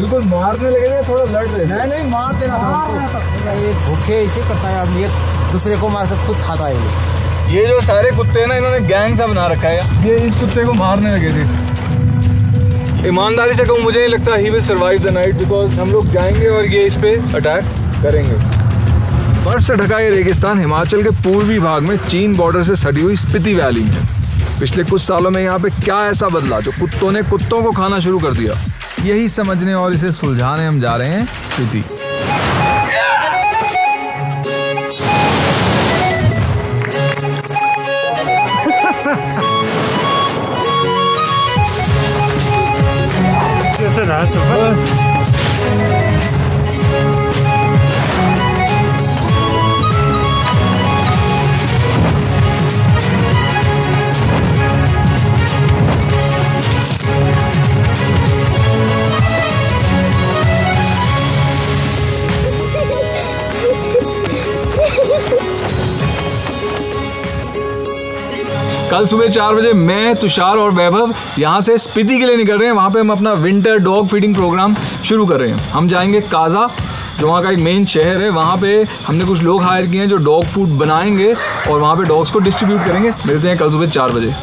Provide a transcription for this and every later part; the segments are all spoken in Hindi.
बिल्कुल मारने लगे थे, थोड़ा लड़ रहे थे। नहीं मार देना था, ये भूखे इसे करता है आदमी, दूसरे को मारकर खुद खाता है ये। जो सारे कुत्ते ना इन्होंने गैंग सा बना रखा है, ये इस कुत्ते को मारने लगे थे। ईमानदारी से कहूँ मुझे नहीं लगता ही will survive the night, because हम लोग जाएंगे और ये इस पे अटैक करेंगे। बर्फ से ढका ये रेगिस्तान हिमाचल के पूर्वी भाग में चीन बॉर्डर से सटी हुई स्पीति वैली है। पिछले कुछ सालों में यहाँ पे क्या ऐसा बदला जो कुत्तों ने कुत्तों को खाना शुरू कर दिया, यही समझने और इसे सुलझाने हम जा रहे हैं स्पीति। कल सुबह 4 बजे मैं, तुषार और वैभव यहाँ से स्पीति के लिए निकल रहे हैं। वहाँ पे हम अपना विंटर डॉग फीडिंग प्रोग्राम शुरू कर रहे हैं। हम जाएंगे काजा, जो वहाँ का एक मेन शहर है। वहाँ पे हमने कुछ लोग हायर किए हैं जो डॉग फूड बनाएंगे और वहाँ पे डॉग्स को डिस्ट्रीब्यूट करेंगे। मिलते हैं कल सुबह 4 बजे।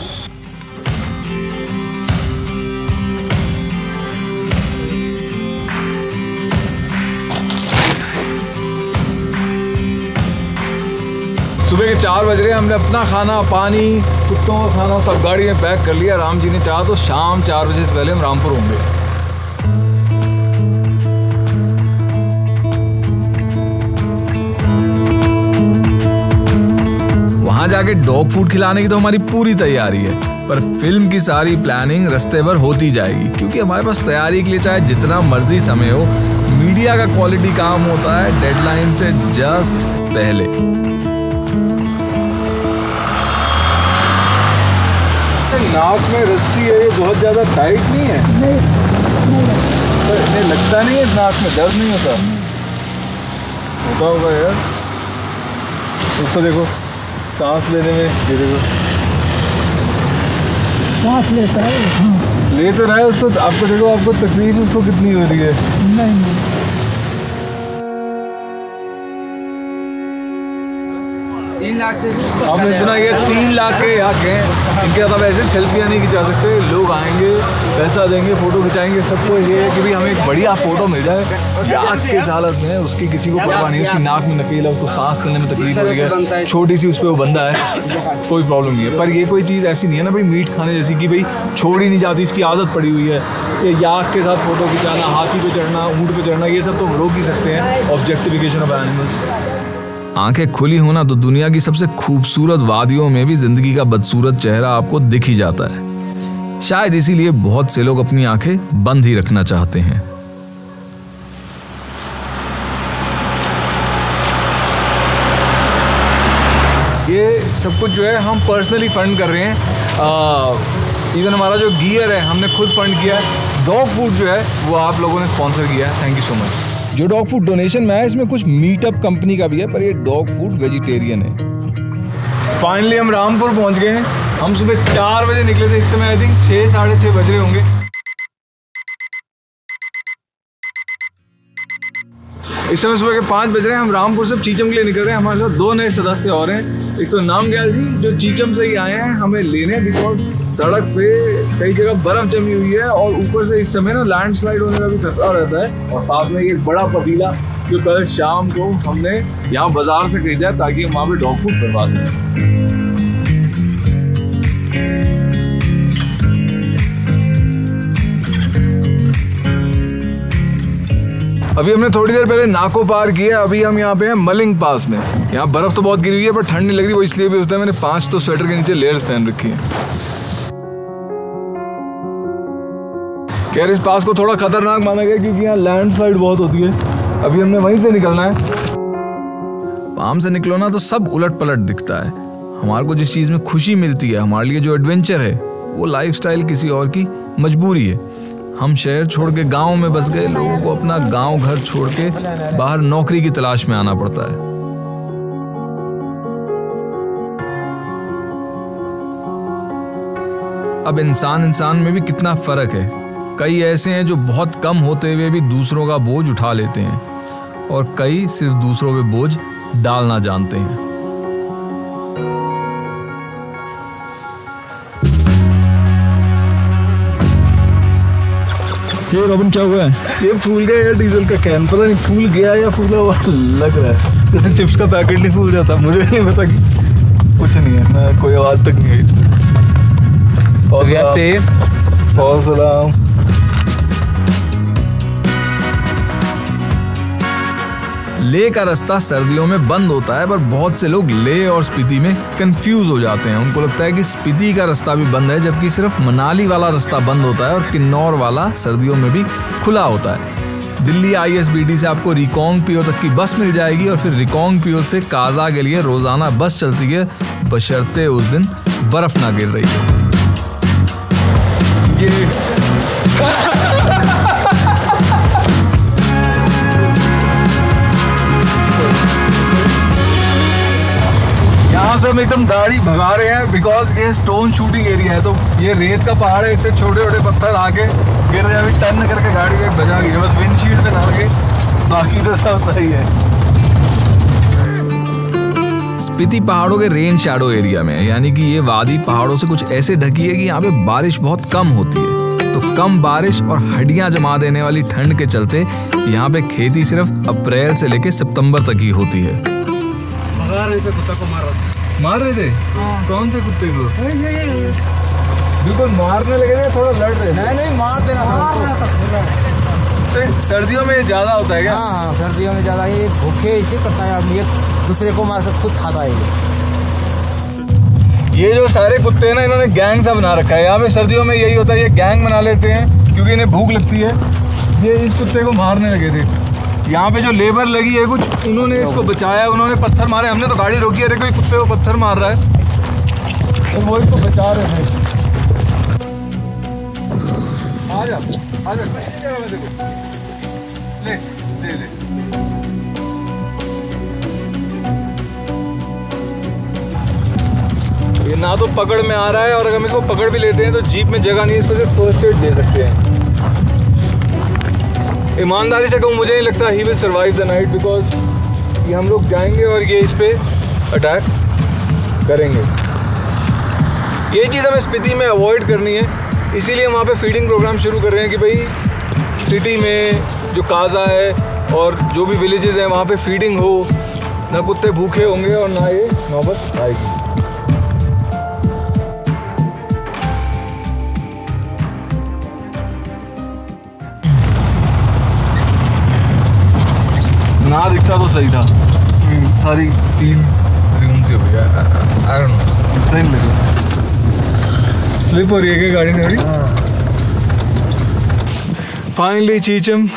सुबह के 4 बज रहे हैं। हमने अपना खाना, पानी, कुत्तों का खाना सब गाड़ी में पैक कर लिया। राम जी ने चाहा तो शाम 4 बजे से पहले हम रामपुर होंगे। वहां जाके डॉग फूड खिलाने की तो हमारी पूरी तैयारी है, पर फिल्म की सारी प्लानिंग रास्ते भर होती जाएगी, क्योंकि हमारे पास तैयारी के लिए चाहे जितना मर्जी समय हो, मीडिया का क्वालिटी काम होता है डेडलाइन से जस्ट पहले। नाक में रस्सी है, ये बहुत ज़्यादा टाइट नहीं है, नहीं लगता नहीं है, नाक में दर्द नहीं होता, होता होगा यार। उसको देखो सांस लेने में, ये देखो सांस लेता है, ले तो रहा है उसको। आपको देखो, आपको तकलीफ उसको कितनी हो रही है। नहीं हमने सुना ये 3 लाख के हक हैं, इनके अलावा वैसे सेल्फियाँ नहीं खिंचा सकते। लोग आएंगे, पैसा देंगे, फोटो खिंचाएंगे, सबको ये है कि भी हमें एक बढ़िया फोटो मिल जाए। याद किस हालत में, उसकी किसी को परवाह नहीं है। उसकी नाक में नकेल है, उसको सांस लेने में तकलीफ हो रही है, छोटी सी उस पर वो बंदा है, कोई प्रॉब्लम नहीं है। पर ये कोई चीज़ ऐसी नहीं है ना भाई मीट खाने जैसी कि भाई छोड़ ही नहीं जाती, इसकी आदत पड़ी हुई है। ये याक के साथ फोटो खिंचाना, हाथी पे चढ़ना, ऊँट पे चढ़ना, ये सब तो हम रोक ही सकते हैं, ऑब्जेक्टिफिकेशन ऑफ एनिमल्स। आंखें खुली होना तो दुनिया की सबसे खूबसूरत वादियों में भी जिंदगी का बदसूरत चेहरा आपको दिख ही जाता है। शायद इसीलिए बहुत से लोग अपनी आंखें बंद ही रखना चाहते हैं। ये सब कुछ जो है हम पर्सनली फंड कर रहे हैं। इवन हमारा जो गियर है हमने खुद फंड किया है। डॉग फूड जो है वो आप लोगों ने स्पॉन्सर किया है, थैंक यू सो मच। जो डॉग फूड डोनेशन में है इसमें कुछ मीटअप कंपनी का भी है, पर ये डॉग फूड वेजिटेरियन है। फाइनली हम रामपुर पहुंच गए हैं। हम सुबह 4 बजे निकले थे, इस समय आई थिंक 6 साढ़े 6 बज रहे होंगे। इस समय सुबह के 5 बज रहे हैं। हम रामपुर से चीचम के लिए निकल रहे हैं। हमारे साथ 2 नए सदस्य और हैं। एक तो नामग्याल जी जो चीचम से ही आए हैं हमें लेने, बिकॉज सड़क पे कई जगह बर्फ जमी हुई है और ऊपर से इस समय ना लैंडस्लाइड होने का भी खतरा रहता है। और साथ में एक बड़ा पतीला जो कल शाम को हमने यहाँ बाजार से खरीदा ताकि हम वहाँ पे डॉग फूड करवा सकें। अभी हमने थोड़ी देर पहले नाको पार किया, अभी हम यहाँ पे हैं मलिंग पास में। यहाँ बर्फ तो बहुत गिरी हुई है पर ठंड नहीं लग रही, वो इसलिए भी उसने मैंने 5 तो स्वेटर के नीचे लेयर्स पहन रखी है। यार इस पास को थोड़ा खतरनाक माना गया क्योंकि यहाँ लैंडस्लाइड बहुत होती है। अभी हमने वहीं से निकलना है। पाम से निकलो ना तो सब उलट पलट दिखता है। हमारे को जिस चीज़ में खुशी मिलती है, हमारे लिए जो एडवेंचर है, वो लाइफस्टाइल किसी और की मजबूरी है। हम शहर छोड़ के गाँव में बस गए। लोगों को अपना गाँव घर छोड़ के बाहर नौकरी की तलाश में आना पड़ता है। अब इंसान इंसान में भी कितना फर्क है। कई ऐसे हैं जो बहुत कम होते हुए भी दूसरों का बोझ उठा लेते हैं और कई सिर्फ दूसरों पे बोझ डालना जानते हैं। ये रोबन क्या हुआ है? ये फूल गया यार, डीजल का कैन पता नहीं फूल गया या फूला हुआ लग रहा है, जैसे चिप्स का पैकेट नहीं फूल जाता। मुझे नहीं पता, कुछ नहीं है ना, कोई आवाज़ तक नहीं है इसमें। और वैसे लेह का रास्ता सर्दियों में बंद होता है, पर बहुत से लोग लेह और स्पीति में कंफ्यूज हो जाते हैं। उनको लगता है कि स्पीति का रास्ता भी बंद है, जबकि सिर्फ मनाली वाला रास्ता बंद होता है और किन्नौर वाला सर्दियों में भी खुला होता है। दिल्ली ISBT से आपको रिकॉन्ग पियो तक की बस मिल जाएगी और फिर रिकॉन्ग पियो से काजा के लिए रोजाना बस चलती है, बशर्ते उस दिन बर्फ ना गिर रही हो। यहाँ से हम एकदम गाड़ी भगा रहे हैं बिकॉज ये स्टोन शूटिंग एरिया है, तो ये रेत का पहाड़ है, इससे छोटे छोटे पत्थर आके गिर रहे हैं। अभी टर्न करके गाड़ी में बजा गई, बस विंडशील्ड पे ना लगे, बाकी तो सब सही है। स्पीति पहाड़ों के रेन शैडो एरिया में, यानी कि ये वादी पहाड़ों से कुछ ऐसे ढकी है कि यहाँ पे बारिश बहुत कम होती है। तो कम बारिश और हड्डियाँ जमा देने वाली ठंड के चलते यहाँ पे खेती सिर्फ अप्रैल से लेके सितंबर तक ही होती है। भगा रहे से कुत्ता को मार रहे थे। कौन से कुत्ते को? बिल्कुल मारने लगे थे, थोड़ा लड़ रहे। नहीं मार देना। सर्दियों में ज्यादा होता है क्या? हाँ, सर्दियों में ज्यादा। ये भूखे इसी करता है आदमी, दूसरे को मार कर खुद खाता है। ये जो सारे कुत्ते हैं ना, इन्होंने गैंग सा बना रखा है। यहाँ पे सर्दियों में यही होता है, ये गैंग बना लेते हैं क्योंकि इन्हें भूख लगती है। ये इस कुत्ते को मारने लगे थे। यहाँ पे जो लेबर लगी है कुछ, उन्होंने इसको बचाया, उन्होंने पत्थर मारे। हमने तो गाड़ी रोकी है, कोई कुत्ते को पत्थर मार रहा है, तो वो इसको बचा रहे हैं। आजा देखो, ले ये ना तो पकड़ में आ रहा है, और अगर हम इसको पकड़ भी लेते हैं तो जीप में जगह नहीं है, इसको फर्स्ट एड दे सकते हैं। ईमानदारी से कहूँ, मुझे नहीं लगता ही will survive the night, because ये हम लोग जाएंगे और ये इस पे अटैक करेंगे। ये चीज़ हमें स्पीति में अवॉइड करनी है, इसीलिए हम वहाँ पे फीडिंग प्रोग्राम शुरू कर रहे हैं कि भाई सिटी में जो काजा है और जो भी विलेजेस हैं वहाँ पे फीडिंग हो, ना कुत्ते भूखे होंगे और ना ये नौबत आएगी। ना दिखता तो सही था, सारी फील से हो गया। आई डोंट नो, सही लगे स्लिप हो रही है गाड़ी से थोड़ी। फाइनली चीचम,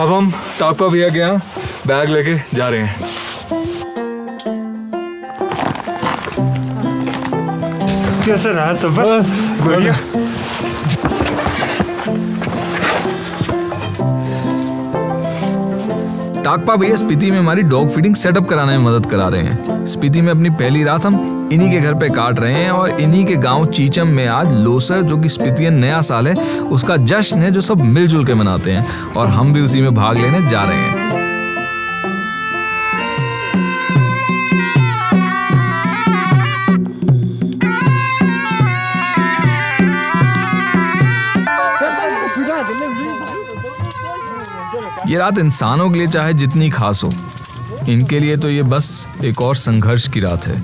अब हम टापा भैया के यहाँ बैग लेके जा रहे हैं। कैसा रहा सफर? बढ़िया। टाकपा भैया स्पीति में हमारी डॉग फीडिंग सेटअप कराने में मदद करा रहे हैं। स्पीति में अपनी पहली रात हम इन्हीं के घर पे काट रहे हैं और इन्हीं के गांव चिचम में आज लोसर, जो कि स्पीतियन नया साल है, उसका जश्न है जो सब मिलजुल के मनाते हैं, और हम भी उसी में भाग लेने जा रहे हैं। ये रात इंसानों के लिए चाहे जितनी खास हो, इनके लिए तो ये बस एक और संघर्ष की रात है।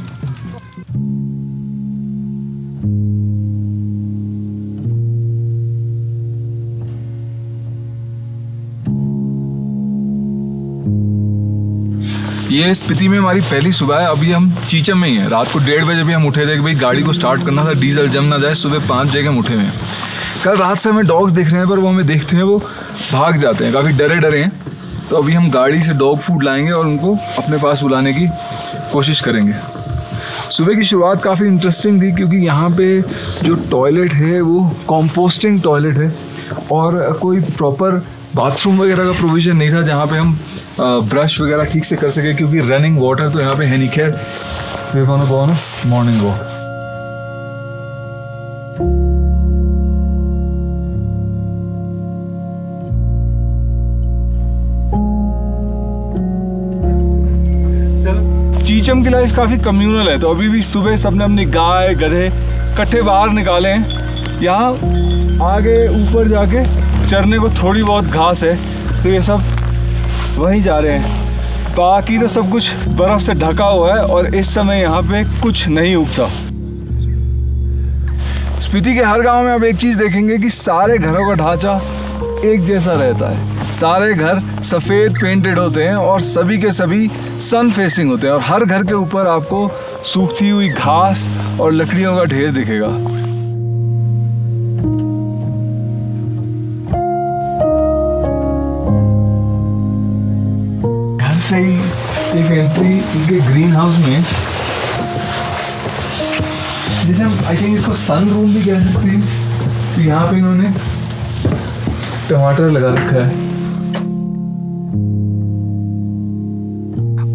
ये स्पीति में हमारी पहली सुबह है। अभी हम चिचम में ही हैं। रात को 1:30 बजे भी हम उठे थे कि भाई गाड़ी को स्टार्ट करना था, डीजल जम ना जाए। सुबह 5 बजे हम उठे हुए हैं। कल रात से हमें डॉग्स दिख रहे हैं, पर वो हमें देखते हैं वो भाग जाते हैं, काफ़ी डरे हैं। तो अभी हम गाड़ी से डॉग फूड लाएंगे और उनको अपने पास बुलाने की कोशिश करेंगे। सुबह की शुरुआत काफ़ी इंटरेस्टिंग थी, क्योंकि यहाँ पे जो टॉयलेट है वो कॉम्पोस्टिंग टॉयलेट है और कोई प्रॉपर बाथरूम वगैरह का प्रोविज़न नहीं था जहाँ पे हम ब्रश वगैरह ठीक से कर सके, क्योंकि रनिंग वाटर तो यहाँ पे है नहीं। खैर फिर कौन मॉर्निंग वॉक। चीचम की लाइफ काफ़ी कम्यूनल है, तो अभी भी सुबह सबने अपनी गाय गधे कट्ठे बाहर निकाले हैं। यहाँ आगे ऊपर जाके चरने को थोड़ी बहुत घास है, तो ये सब वहीं जा रहे हैं। बाकी तो सब कुछ बर्फ़ से ढका हुआ है और इस समय यहाँ पे कुछ नहीं उगता। स्पीति के हर गांव में आप एक चीज़ देखेंगे कि सारे घरों का ढांचा एक जैसा रहता है। सारे घर सफ़ेद पेंटेड होते हैं और सभी के सभी सन फेसिंग होते हैं, और हर घर के ऊपर आपको सूखती हुई घास और लकड़ियों का ढेर दिखेगा। घर से ही एक एंट्री इनके ग्रीन हाउस में, जिसे हम आई थिंक इसको सन रूम भी कह सकते हैं, तो यहाँ पे इन्होंने टमाटर लगा रखा है।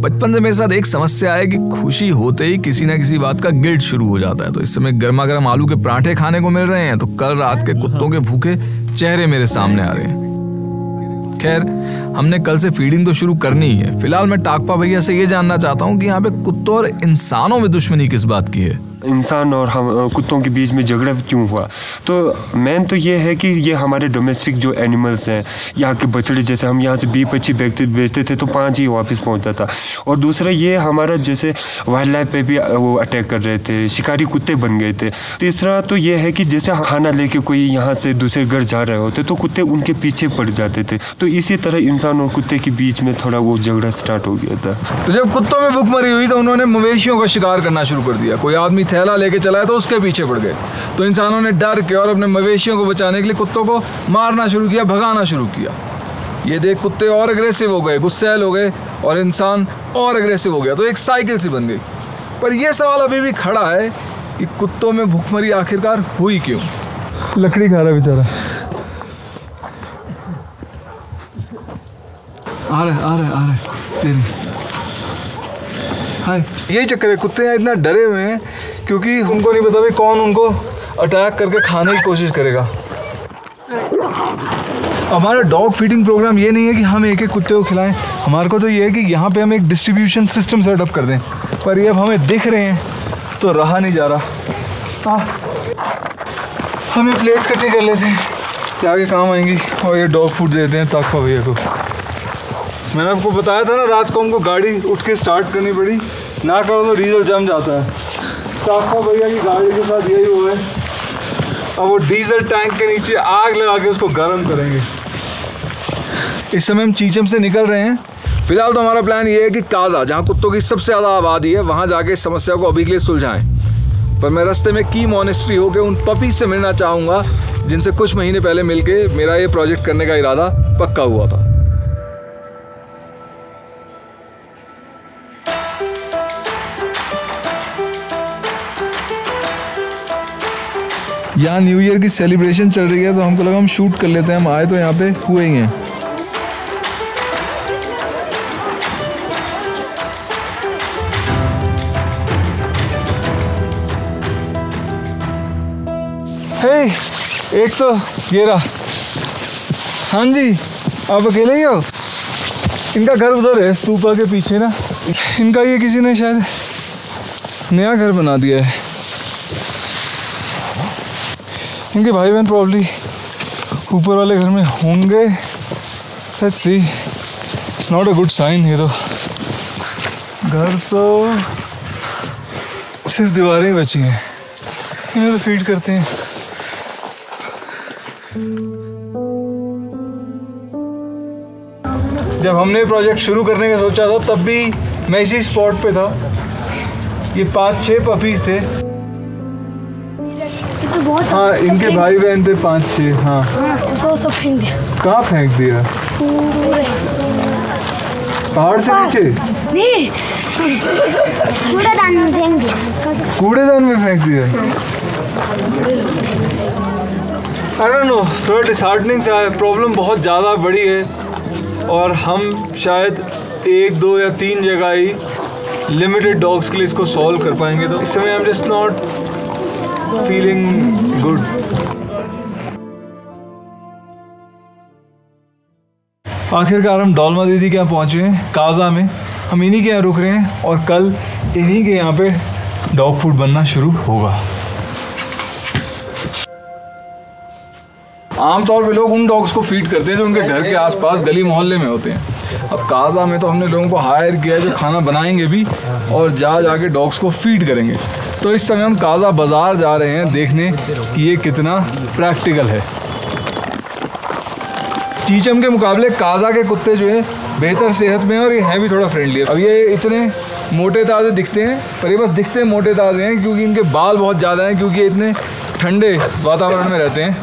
बचपन से मेरे साथ एक समस्या है कि खुशी होते ही किसी ना किसी बात का गिल्ट शुरू हो जाता है। तो इस समय गर्मा गर्म आलू के पराठे खाने को मिल रहे हैं, तो कल रात के कुत्तों के भूखे चेहरे मेरे सामने आ रहे हैं। खैर, हमने कल से फीडिंग तो शुरू करनी ही है। फिलहाल मैं टाकपा भैया से ये जानना चाहता हूँ कि यहाँ पे कुत्तों और इंसानों में दुश्मनी किस बात की है, इंसान और हम कुत्तों के बीच में झगड़ा क्यों हुआ। तो मेन तो ये है कि ये हमारे डोमेस्टिक जो एनिमल्स हैं, यहाँ के बछड़े, जैसे हम यहाँ से 20-25 बेचते थे तो 5 ही वापस पहुँचता था। और दूसरा ये हमारा जैसे वाइल्ड लाइफ पे भी वो अटैक कर रहे थे, शिकारी कुत्ते बन गए थे। तीसरा तो ये है कि जैसे खाना लेके कोई यहाँ से दूसरे घर जा रहे होते तो कुत्ते उनके पीछे पड़ जाते थे, तो इसी तरह इंसान और कुत्ते के बीच में थोड़ा वो झगड़ा स्टार्ट हो गया था। तो जब कुत्तों में भुखमरी हुई तो उन्होंने मवेशियों का शिकार करना शुरू कर दिया। कोई आदमी थैला लेके चलाया तो उसके पीछे पड़ गए, तो इंसानों ने डर के और अपने मवेशियों को बचाने के लिए कुत्तों को मारना शुरू किया, भगाना शुरू किया। ये देख कुत्ते और अग्रेसिव हो गए, गुस्सैल हो गए, और इंसान और अग्रेसिव हो गया, तो एक साइकिल सी बन गई। पर यह सवाल अभी भी खड़ा है कि कुत्तों में भुखमरी आखिरकार हुई क्यों। लकड़ी खा रहा बेचारा। आ रहे। यही चक्कर है, कुत्ते इतना डरे हुए हैं क्योंकि उनको नहीं पता भी कौन उनको अटैक करके खाने की कोशिश करेगा। हमारा डॉग फीडिंग प्रोग्राम ये नहीं है कि हम एक एक कुत्ते को खिलाएं। हमारे को तो ये है कि यहाँ पे हम एक डिस्ट्रीब्यूशन सिस्टम सेटअप कर दें, पर ये अब हमें दिख रहे हैं तो रहा नहीं जा रहा। हम ये प्लेट्स इकट्ठी कर लेते हैं, क्या आगे काम आएंगी, और ये डॉग फूड देते हैं ताकपा भैया को। मैंने आपको बताया था ना, रात को हमको गाड़ी उठ के स्टार्ट करनी पड़ी, ना करो तो डीजल जम जाता है। टाकपा भैया की गाड़ी के साथ यही हुआ है। अब वो डीजल टैंक के नीचे आग लगा के उसको गर्म करेंगे। इस समय हम चीचम से निकल रहे हैं। फिलहाल तो हमारा प्लान ये है कि काजा, जहाँ कुत्तों की सबसे ज़्यादा आबादी है, वहाँ जाके इस समस्या को अभी के लिए सुलझाएं। पर मैं रास्ते में की मॉनेस्ट्री होकर उन पपी से मिलना चाहूँगा जिनसे कुछ महीने पहले मिल के मेरा ये प्रोजेक्ट करने का इरादा पक्का हुआ था। यहाँ न्यू ईयर की सेलिब्रेशन चल रही है, तो हमको लगा हम शूट कर लेते हैं। हम आए तो यहाँ पे हुए ही हैं। हे, एक तो ये रहा। हाँ जी, आप अकेले ही हो? इनका घर उधर है, स्तूपा के पीछे ना। इनका ये किसी ने शायद नया घर बना दिया है। इनके भाई बहन प्रॉब्ली ऊपर वाले घर में होंगे। Let's see, not a good sign. ये तो घर तो सिर्फ दीवारें ही बची हैं। इन्हें तो फीड करते हैं। जब हमने प्रोजेक्ट शुरू करने का सोचा था तब भी मैं इसी स्पॉट पे था। ये 5-6 पपीज़ थे। हाँ, इनके भाई बहन थे 5-6। हाँ, सब फेंक दिया। कहाँ फेंक दिया? पहाड़ से नीचे? नहीं, कूड़ेदान में फेंक दिया। कूड़ेदान में फेंक दिया? आई डोंट नो, थोड़ा डिसहार्टनिंग सा है। प्रॉब्लम बहुत ज़्यादा बड़ी है और हम शायद 1-2 या 3 जगह ही लिमिटेड डॉग्स के लिए इसको सॉल्व कर पाएंगे। तो इस समय I am just not feeling good. आखिरकार हम डोल्मा दीदी के यहाँ पहुँचे हैं, काजा में। हम इन्हीं के यहाँ रुक रहे हैं और कल इन्हीं के यहाँ पे डॉग फूड बनना शुरू होगा। आमतौर पे लोग उन डॉग्स को फीड करते हैं जो उनके घर के आसपास गली मोहल्ले में होते हैं। अब काजा में तो हमने लोगों को हायर किया है जो खाना बनाएंगे भी और जा जाके डॉग्स को फीड करेंगे। तो इस समय हम काजा बाज़ार जा रहे हैं देखने कि ये कितना प्रैक्टिकल है। चीचम के मुकाबले काजा के कुत्ते जो है बेहतर सेहत में हैं और ये हैं भी थोड़ा फ्रेंडली। अब ये इतने मोटे ताज़े दिखते हैं पर ये बस दिखते मोटे ताज़े हैं क्योंकि इनके बाल बहुत ज़्यादा हैं, क्योंकि ये इतने ठंडे वातावरण में रहते हैं।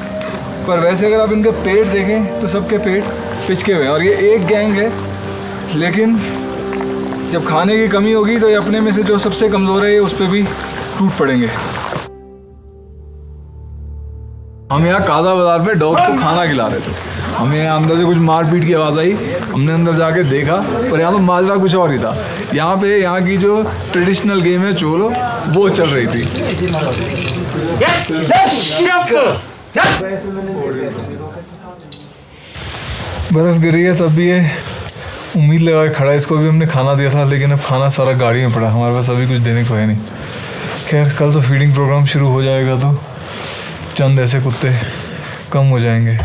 पर वैसे अगर आप इनके पेट देखें तो सबके पेट पिचके हुए हैं और ये एक गैंग है, लेकिन जब खाने की कमी होगी तो ये अपने में से जो सबसे कमज़ोर है ये उस पर भी टूट पड़ेंगे। हम यहाँ काजा बाज़ार में डॉग्स को खाना खिला रहे थे। हमें अंदर से कुछ मारपीट की आवाज़ आई, हमने अंदर जाके देखा पर यहाँ तो माजरा कुछ और ही था। यहाँ पे यहाँ की जो ट्रेडिशनल गेम है चोलो वो चल रही थी। बर्फ़ गिरी है तब भी ये उम्मीद लगा के खड़ा है। इसको भी हमने खाना दिया था लेकिन अब खाना सारा गाड़ी में पड़ा, हमारे पास अभी कुछ देने को है नहीं। खैर कल तो फीडिंग प्रोग्राम शुरू हो जाएगा तो चंद ऐसे कुत्ते कम हो जाएंगे।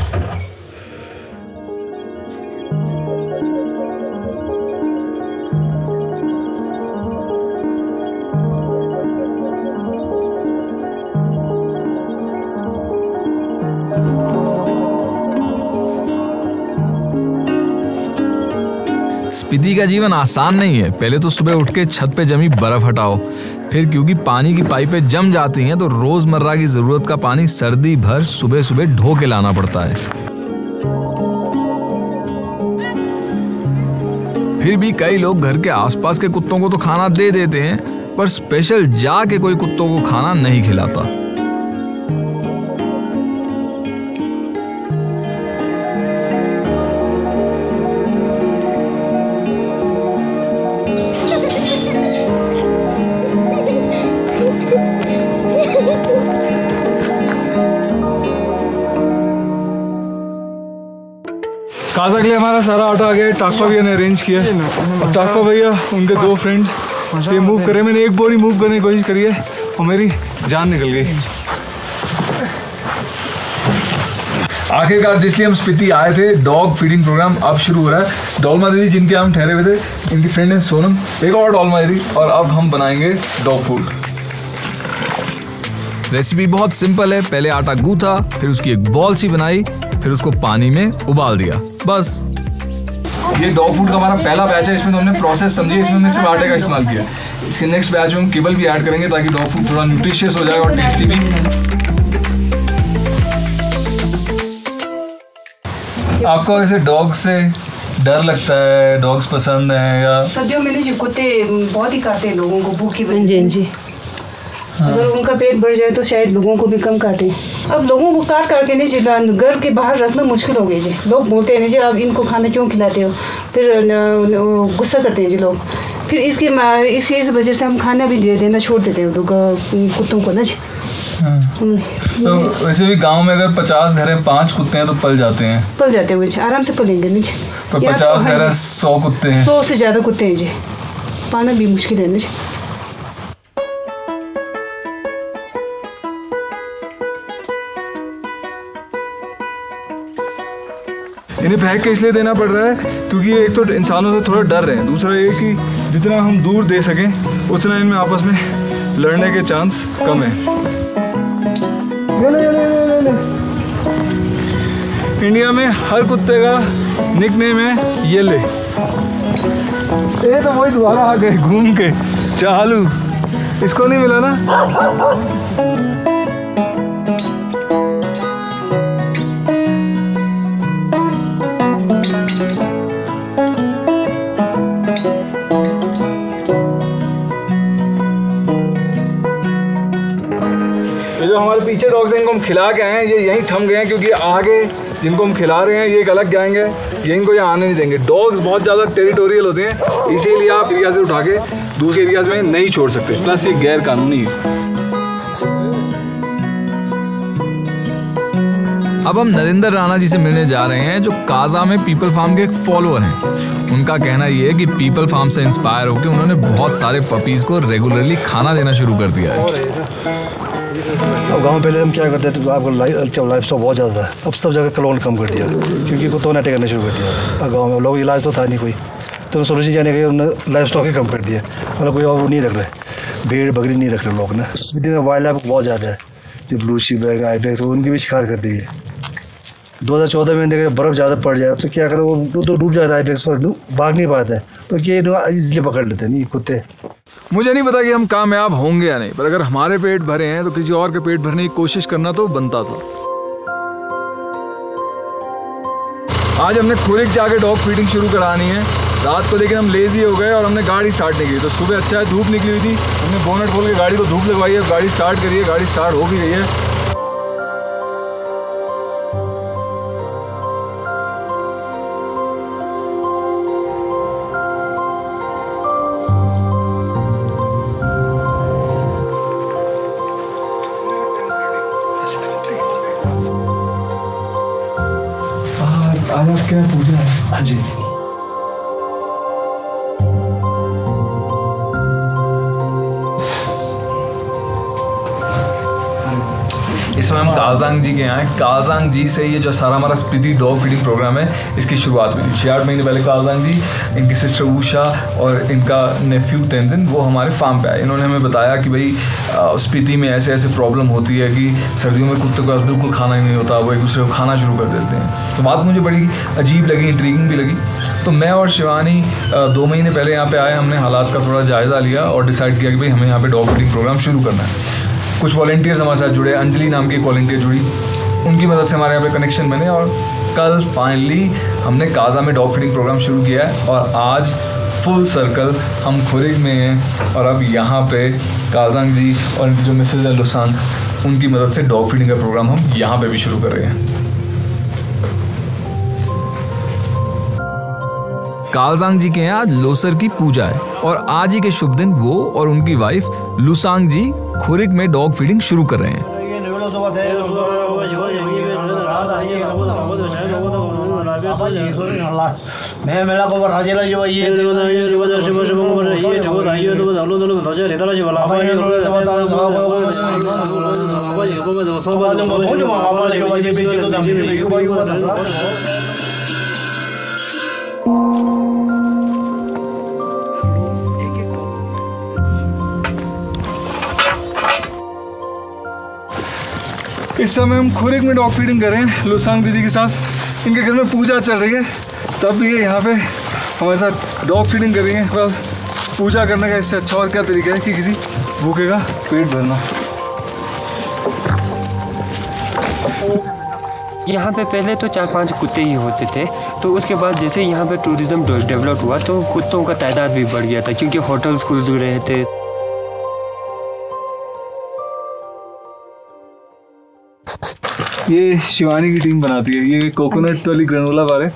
स्पीति का जीवन आसान नहीं है। पहले तो सुबह उठ के छत पे जमी बर्फ हटाओ, फिर क्योंकि पानी की पाइपें जम जाती हैं तो रोजमर्रा की जरूरत का पानी सर्दी भर सुबह सुबह ढो के लाना पड़ता है। फिर भी कई लोग घर के आसपास के कुत्तों को तो खाना दे देते हैं पर स्पेशल जाके कोई कुत्तों को खाना नहीं खिलाता। काजा के लिए हमारा सारा आटा आ गया है, टाकपा भैया ने अरेंज किया। अब टाकपा भैया उनके दो फ्रेंड्स ये मूव करे, मैंने एक बोरी मूव करने की कोशिश करी है और मेरी जान निकल गई। आखिरकार जिसलिए हम स्पीति आए थे, डॉग फीडिंग प्रोग्राम अब शुरू हो रहा है। डोलमा दीदी जिनके हम ठहरे हुए थे, इनकी फ्रेंड है सोनम, एक और डोलमा दीदी, और अब हम बनाएंगे डॉग फूड। रेसिपी बहुत सिंपल है। पहले आटा गूथा, फिर उसकी एक बॉल सी बनाई, फिर उसको पानी में उबाल दिया, बस। ये डॉग फूड का हमारा पहला बैच है, इसमें तो हमने प्रोसेस समझी, इसमें हमने सिर्फ आटे का इस्तेमाल किया। इसके नेक्स्ट बैच में हम केबल भी ऐड करेंगे ताकि डॉग फूड थोड़ा न्यूट्रिशियस हो जाए और टेस्टी भी। आपको ऐसे डॉग से डर लगता है, डॉग्स पसंद है या तो जो मैंने चिपकते बहुत ही काटते हैं लोगों को भूखी बन जी। हाँ। अगर उनका पेट भर जाए तो शायद लोगों को भी कम काटे। अब लोगों को काट काट के नीचे घर के बाहर रखना मुश्किल हो गई जी। लोग बोलते हैं जी आप इनको खाना क्यों खिलाते हो, फिर गुस्सा करते हैं जी लोग, फिर इसकी इस वजह से हम खाना भी दे देना छोड़ देते हैं लोग कुत्तों को ना जी। हाँ। तो वैसे भी गांव में अगर 50 घर है 5 कुत्ते हैं तो पल जाते हैं, पल जाते हैं आराम से पलेंगे ना जी। 50 घर है 100 कुत्ते हैं, 100 से ज़्यादा कुत्ते हैं जी, पाना भी मुश्किल है ना जी। इन्हें फेंक के इसलिए देना पड़ रहा है क्योंकि ये एक तो इंसानों से थोड़ा डर रहे हैं, दूसरा ये कि जितना हम दूर दे सकें उतना इनमें आपस में लड़ने के चांस कम है। इंडिया में हर कुत्ते का निकनेम है ये ले। ये तो वही दोबारा आ गए घूम के, चालू इसको नहीं मिला ना। हमारे पीछे डॉग्स हैं, इनको हम खिला के आए हैं, ये यहीं थम गए हैं क्योंकि आगे जिनको हम खिला रहे हैं ये एक अलग गैंग है, ये इनको यहाँ आने नहीं देंगे। डॉग्स बहुत ज़्यादा टेरिटोरियल होते हैं, इसीलिए आप एरिया से उठा के दूसरे एरिया में नहीं छोड़ सकते, प्लस ये गैर कानूनी है। अब हम नरेंद्र राणा जी से मिलने जा रहे हैं जो काजा में पीपल फार्म के एक फॉलोअर हैं। उनका कहना यह है कि पीपल फार्म से इंस्पायर होकर उन्होंने बहुत सारे पपीज को रेगुलरली खाना देना शुरू कर दिया है। अब गाँव पहले हम क्या करते थे तो आपको लाइफ स्टॉक बहुत ज़्यादा है, अब सब जगह क्लोन कम कर दिया क्योंकि को तोनाटे करना शुरू कर दिया। गाँव में लोग इलाज तो था नहीं कोई, तो सोलूजी जाने के उन्होंने लाइफ स्टॉक ही कम कर दिया, मतलब कोई और नहीं रख रहे, भेड़ बकरी नहीं रख रहे लोग ने। स्पीति में वाइल्ड लाइफ बहुत ज़्यादा है, जब ब्लू शीबैक आईबैक्स उनकी भी शिकार कर दी है। 2014 में देखा बर्फ़ ज़्यादा पड़ जाए तो क्या करें, वो तो डूब जाता है आईबैक्स पर, भाग नहीं पाता है तो ये इसलिए पकड़ लेते हैं। नहीं कुत्ते, मुझे नहीं पता कि हम कामयाब होंगे या नहीं, पर अगर हमारे पेट भरे हैं तो किसी और के पेट भरने की कोशिश करना तो बनता था। आज हमने खुरिक जाके डॉग फीडिंग शुरू करानी है रात को, लेकिन हम लेजी हो गए और हमने गाड़ी स्टार्ट नहीं की। तो सुबह अच्छा है धूप निकली हुई थी, हमने बोनट खोल के गाड़ी को धूप लगवाई है, गाड़ी स्टार्ट करी है, गाड़ी स्टार्ट हो भी गई है। आज आप क्या पूजा है? हाँ जी, इसमें हम कालजांग जी के यहाँ हैं। कालजांग जी से ये जो सारा हमारा स्पीति डॉग फीडिंग प्रोग्राम है इसकी शुरुआत हुई थी 6-8 महीने पहले। कालजांग जी, इनकी सिस्टर उषा और इनका नेफ्यू तेंजिन वो हमारे फार्म पे आए। इन्होंने हमें बताया कि भाई स्पीति में ऐसे ऐसे प्रॉब्लम होती है कि सर्दियों में कुत्ते के पास बिल्कुल खाना ही नहीं होता, वो एक दूसरे को खाना शुरू कर देते हैं। तो बात मुझे बड़ी अजीब लगी, इंट्रीगिंग भी लगी। तो मैं और शिवानी 2 महीने पहले यहाँ पर आए, हमने हालात का थोड़ा जायज़ा लिया और डिसाइड किया कि भाई हमें यहाँ पर डॉग फीडिंग प्रोग्राम शुरू करना है। कुछ वॉलंटियर्स हमारे साथ जुड़े, अंजलि नाम की एक वॉलंटियर जुड़ी, उनकी मदद से हमारे यहाँ पे कनेक्शन बने और कल फाइनली हमने काजा में डॉग फीडिंग प्रोग्राम शुरू किया है। और आज फुल सर्कल हम खुरिक में हैं और अब यहाँ पे काजांग जी और जो मिसेज लोसांग उनकी मदद से डॉग फीडिंग का प्रोग्राम हम यहाँ पर भी शुरू कर रहे हैं। कालजांग जी के यहाँ आज लोसर की पूजा है और आज ही के शुभ दिन वो और उनकी वाइफ लोसांग जी खुरिक में डॉग फीडिंग शुरू कर रहे हैं। इस समय हम खुरिक में डॉग फीडिंग कर रहे हैं लोसांग दीदी के साथ, इनके घर में पूजा चल रही है, तब भी ये यहाँ पे हमारे साथ डॉग फीडिंग कर रही है। तो पूजा करने का इससे अच्छा और क्या तरीका है कि किसी भूखे का पेट भरना। यहाँ पे पहले तो 4-5 कुत्ते ही होते थे, तो उसके बाद जैसे यहाँ पे टूरिज़्म डेवलप हुआ तो कुत्तों का तादाद भी बढ़ गया था क्योंकि होटल्स खुल रहे थे। ये शिवानी की टीम बनाती है, ये कोकोनट वाली ग्रेनोला बार है,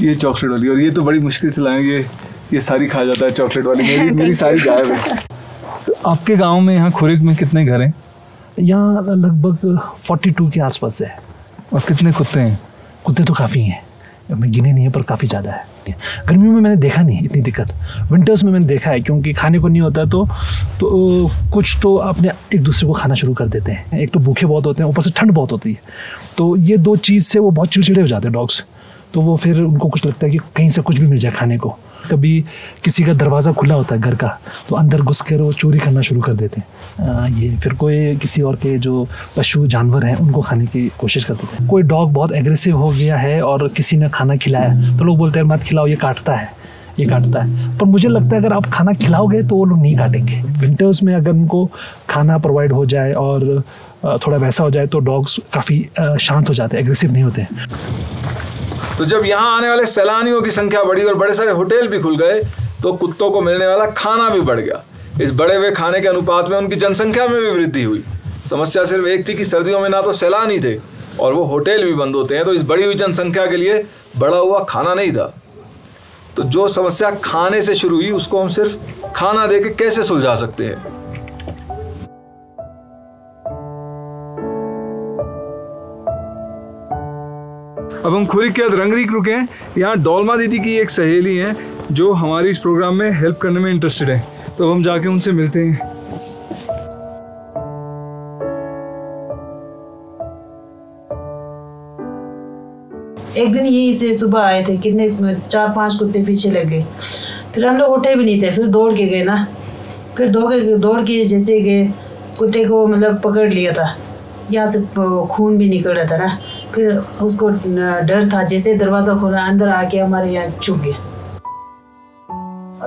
ये चॉकलेट वाली, और ये तो बड़ी मुश्किल से लाएंगे, ये सारी खा जाता है चॉकलेट वाली, मेरी सारी गायब है। तो आपके गांव में यहाँ खुरिक में कितने घर हैं? यहाँ लगभग 42 के आसपास है। और कितने कुत्ते हैं? कुत्ते तो काफ़ी हैं, मैं गिने नहीं है पर काफ़ी ज़्यादा है। गर्मियों में मैंने देखा नहीं इतनी दिक्कत, विंटर्स में मैंने देखा है क्योंकि खाने को नहीं होता तो कुछ तो अपने एक दूसरे को खाना शुरू कर देते हैं। एक तो भूखे बहुत होते हैं, ऊपर से ठंड बहुत होती है, तो ये दो चीज़ से वो बहुत चिड़चिड़े हो जाते हैं डॉग्स। तो वो फिर उनको कुछ लगता है कि कहीं से कुछ भी मिल जाए खाने को। कभी किसी का दरवाज़ा खुला होता है घर का, तो अंदर घुस कर वो चोरी करना शुरू कर देते हैं। ये फिर कोई किसी और के जो पशु जानवर हैं उनको खाने की कोशिश करते थे। कोई डॉग बहुत एग्रेसिव हो गया है और किसी ने खाना खिलाया तो लोग बोलते हैं मत खिलाओ, ये काटता है, ये काटता है। पर मुझे लगता है अगर आप खाना खिलाओगे तो वो लोग नहीं काटेंगे। विंटर्स में अगर उनको खाना प्रोवाइड हो जाए और थोड़ा वैसा हो जाए तो डॉग्स काफ़ी शांत हो जाते हैं, एग्रेसिव नहीं होते हैं। तो जब यहाँ आने वाले सैलानियों की संख्या बढ़ी और बड़े सारे होटल भी खुल गए तो कुत्तों को मिलने वाला खाना भी बढ़ गया। इस बढ़े हुए खाने के अनुपात में उनकी जनसंख्या में भी वृद्धि हुई। समस्या सिर्फ एक थी कि सर्दियों में ना तो सैलानी थे और वो होटल भी बंद होते हैं, तो इस बढ़ी हुई जनसंख्या के लिए बढ़ा हुआ खाना नहीं था। तो जो समस्या खाने से शुरू हुई उसको हम सिर्फ खाना दे के कैसे सुलझा सकते हैं। अब हम खुरिक के बाद रंगरिक रुके हैं। यहाँ डोल्मा दीदी की एक सहेली हैं जो हमारे इस प्रोग्राम में हेल्प करने में इंटरेस्टेड हैं, तो हम जाके उनसे मिलते हैं। एक दिन यही से सुबह आए थे, कितने 4-5 कुत्ते पीछे लग गए, फिर हम लोग उठे भी नहीं थे, फिर दौड़ के गए ना, फिर दौड़ के जैसे गए कुत्ते को मतलब पकड़ लिया था, यहाँ से खून भी निकल रहा था ना, फिर उसको डर था, जैसे दरवाज़ा खोला अंदर आके हमारे यहाँ चुप गया।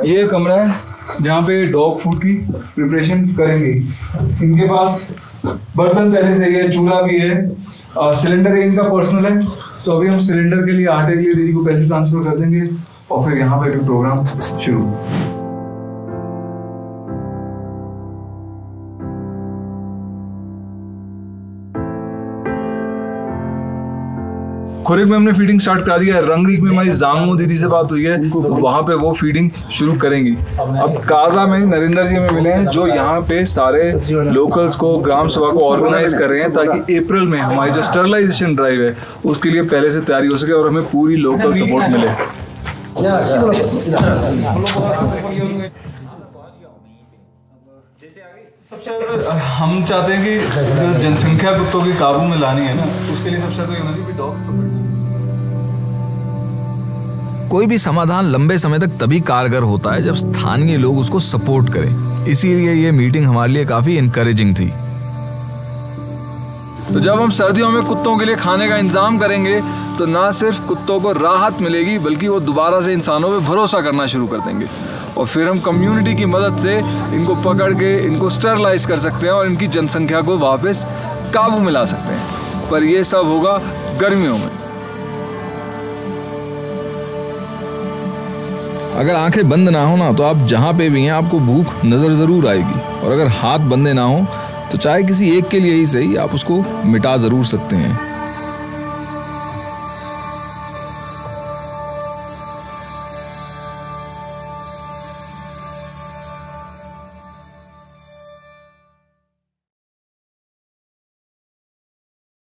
ये कमरा है जहाँ पे डॉग फूड की प्रिपरेशन करेंगे। इनके पास बर्तन पहले से है, चूल्हा भी है, सिलेंडर इनका पर्सनल है, तो अभी हम सिलेंडर के लिए, आटे के लिए दीदी को पैसे ट्रांसफर कर देंगे और फिर यहाँ पे प्रोग्राम शुरू। खुरिक में हमने फीडिंग स्टार्ट करा दिया है, रंगरीक में हमारी जांगमू दीदी से बात हुई है तो वहाँ पे वो फीडिंग शुरू करेंगी। अब काजा में नरेंद्र जी हमें मिले हैं जो यहाँ पे सारे लोकल्स को, ग्राम सभा को ऑर्गेनाइज कर रहे हैं ताकि अप्रैल में हमारी जो स्टरलाइजेशन ड्राइव है उसके लिए पहले से तैयारी हो सके और हमें पूरी लोकल सपोर्ट मिले। सबसे ज्यादा हम चाहते हैं कि जो जनसंख्या कुत्तों के काबू में लानी है ना, उसके लिए सबसे ज्यादा ये भी डॉग। कोई भी समाधान लंबे समय तक तभी कारगर होता है जब स्थानीय लोग उसको सपोर्ट करें, इसीलिए ये मीटिंग हमारे लिए काफी एनकरेजिंग थी। तो जब हम सर्दियों में कुत्तों के लिए खाने का इंतजाम करेंगे तो ना सिर्फ कुत्तों को राहत मिलेगी बल्कि वो दोबारा से इंसानों पे भरोसा करना शुरू कर देंगे और फिर हम कम्युनिटी की मदद से इनको पकड़ के इनको स्टरलाइज कर सकते हैं और इनकी जनसंख्या को वापस काबू में ला सकते हैं। पर ये सब होगा गर्मियों में। अगर आंखें बंद ना हो ना तो आप जहाँ पे भी हैं आपको भूख नजर जरूर आएगी और अगर हाथ बंदे ना हो तो चाहे किसी एक के लिए ही सही आप उसको मिटा जरूर सकते हैं।